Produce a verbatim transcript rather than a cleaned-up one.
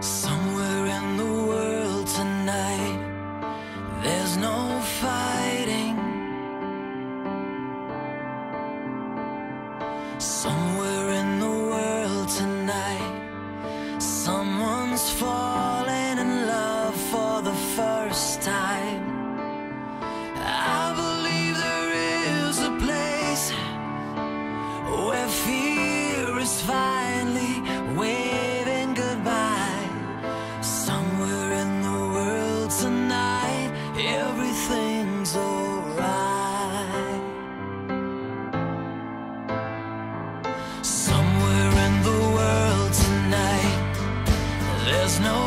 Somewhere in the world tonight, there's no fighting. Somewhere in the world tonight, someone's falling in love for the first time. I believe there is a place where fear is finally waving goodbye. Somewhere in the world tonight, everything's alright. Somewhere in the world tonight, there's no